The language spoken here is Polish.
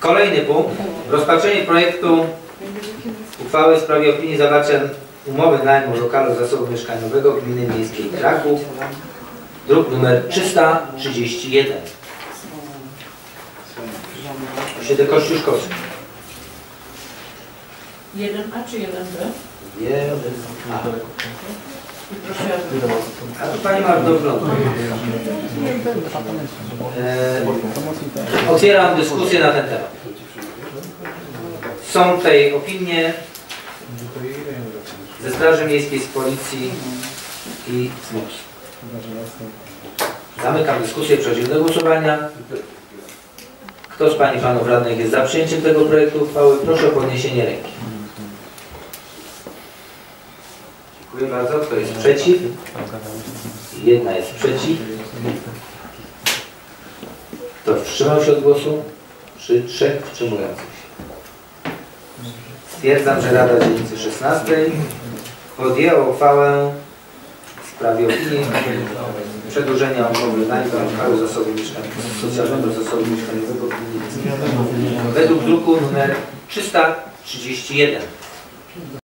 Kolejny punkt. Rozpatrzenie projektu uchwały w sprawie opinii zawarcia umowy najmu lokalu zasobu mieszkaniowego Gminy Miejskiej Kraków, druk nr 331. Osiedle Kościuszkowskie. 1A czy 1B? 1A. A tu Pani ma dogląd. Otwieram dyskusję na ten temat. Są tutaj opinie ze Straży Miejskiej, z Policji i z MOPS. Zamykam dyskusję, przechodzimy do głosowania. Kto z Pani i Panów Radnych jest za przyjęciem tego projektu uchwały? Proszę o podniesienie ręki. Dziękuję bardzo. Kto jest przeciw? Jedna jest przeciw. Kto wstrzymał się od głosu? Przy trzech wstrzymujących się. Stwierdzam, że Rada Dzielnicy 16 podjęła uchwałę w sprawie opinii przedłużenia umowy najmu lokalu socjalnego zasobu mieszkaniowego według druku nr 331.